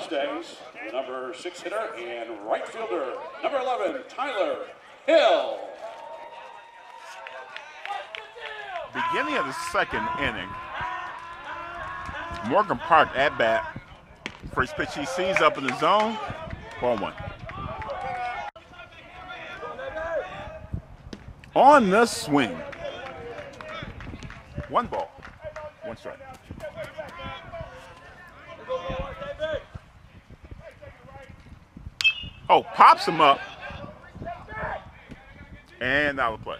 Mustangs, number 6 hitter and right fielder, number 11, Tyler Hill. Beginning of the second inning, Morgan Park at bat. First pitch he sees up in the zone, ball one. On the swing. One ball, one strike. Oh, pops him up. And out of play.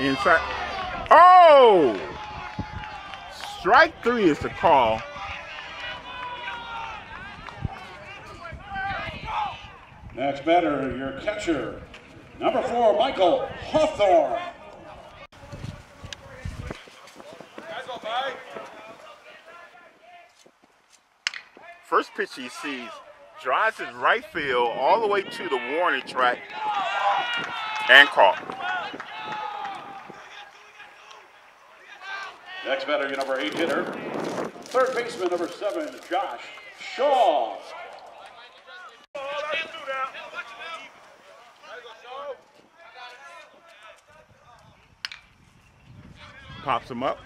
Inside. Oh! Strike three is the call. Next batter, your catcher, number 4, Michael Hawthorne. First pitch he sees, drives his right field all the way to the warning track and caught. Next batter, your number 8 hitter, third baseman, number 7, Josh Shaw. Pops him up.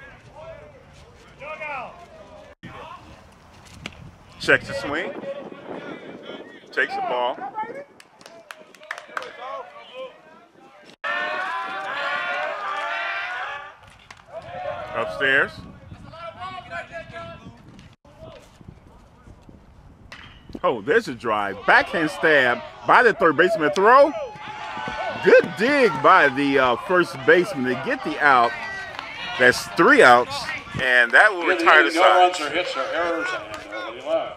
Checks the swing. Takes the ball. Upstairs. Oh, there's a drive. Backhand stab by the third baseman. Throw. Good dig by the first baseman to get the out. That's 3 outs, and that will retire the side. No runs or hits or errors, and nobody left.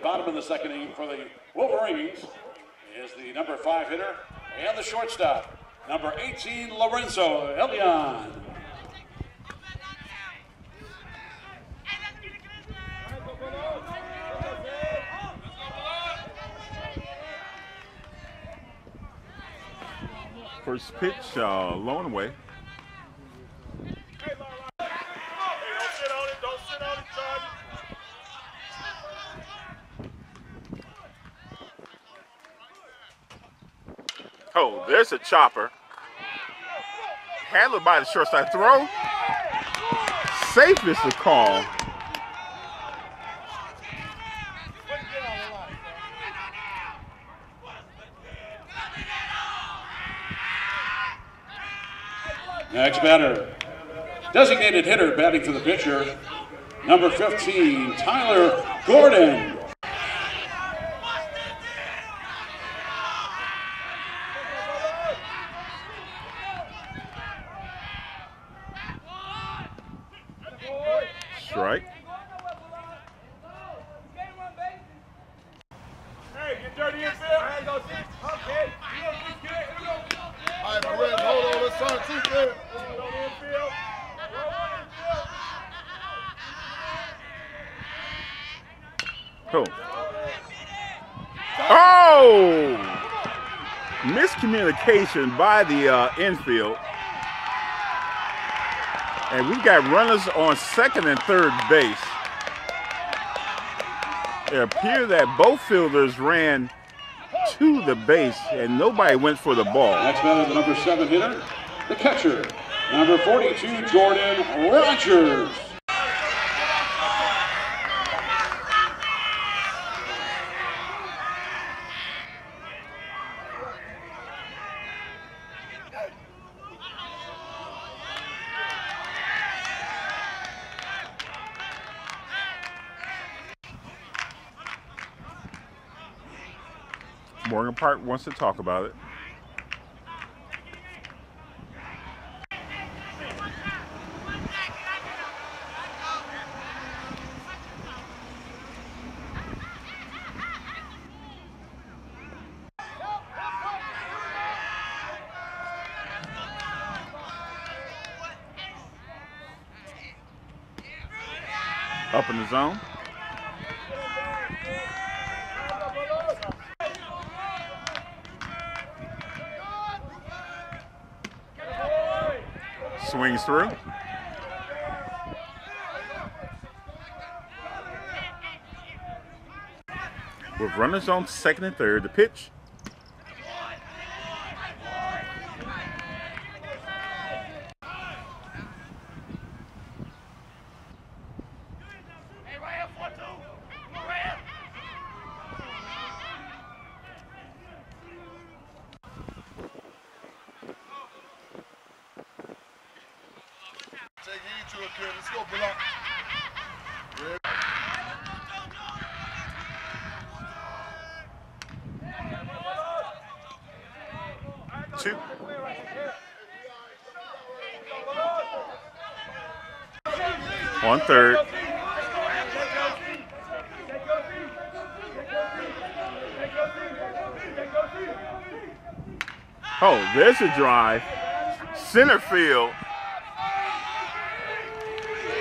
Bottom of the second inning for the Wolverines is the number 5 hitter and the shortstop, number 18, Lorenzo Elian. First pitch, low and away. Oh, there's a chopper. Handled by the short side throw. Safe is the call. Next batter. Designated hitter batting for the pitcher, number 15, Tyler Gordon. By the infield, and we got runners on second and third base. It appeared that both fielders ran to the base and nobody went for the ball. Next batter, the number 7 hitter, the catcher, number 42, Jordan Rogers. Morgan Park wants to talk about it. Up in the zone. Swings through. With runners on second and third, the pitch. Two. On third. Oh, there's a drive. Center field.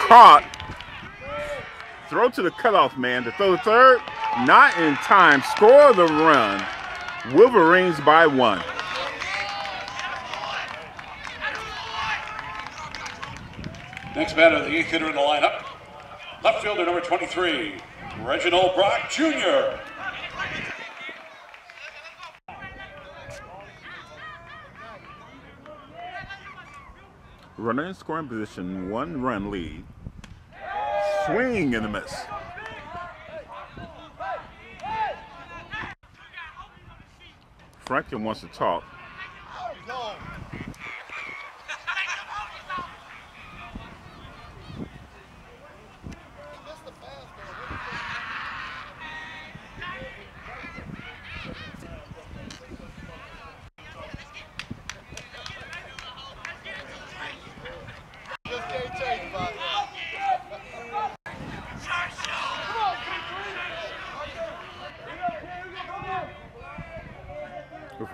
Caught. Throw to the cutoff man to throw third. Not in time. Score the run. Wolverines by one. Next batter, the eighth hitter in the lineup, left fielder number 23, Reginald Brock Jr. Runner in scoring position, one run lead. Swing and a miss. Franklin wants to talk.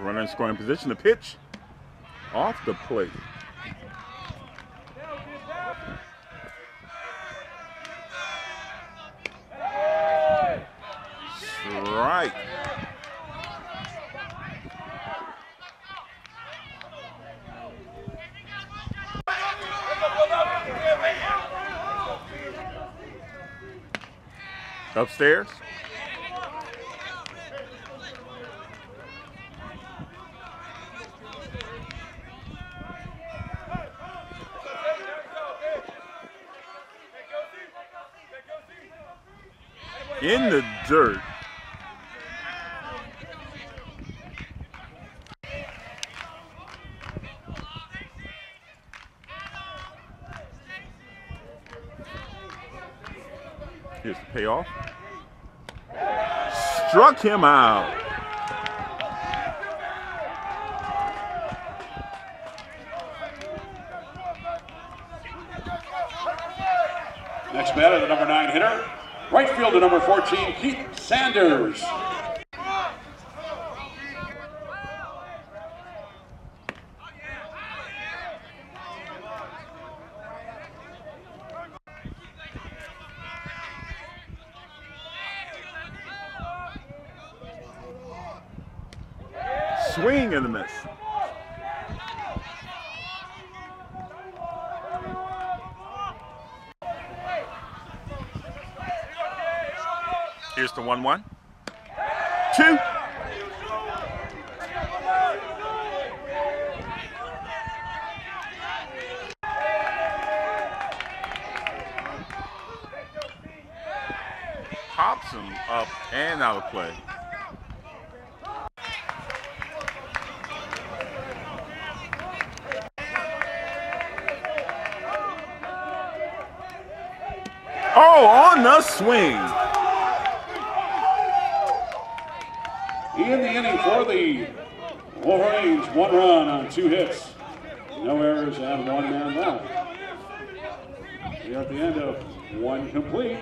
Runner in scoring position, the pitch off the plate. Strike. Upstairs. In the dirt. Here's the payoff. Struck him out. Next batter, the number 9 hitter. Right fielder number 14, Keith Sanders. Swing and a miss. Here's the 1-1. Two. pops him up and out of play. Oh, on the swing. In the inning for the Wolverines, 1 run on 2 hits. No errors and 1 man down. We are at the end of 1 complete.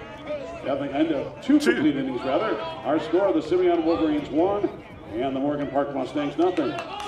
At the end of 2 complete innings, rather. Our score, the Simeon Wolverines 1 and the Morgan Park Mustangs 0.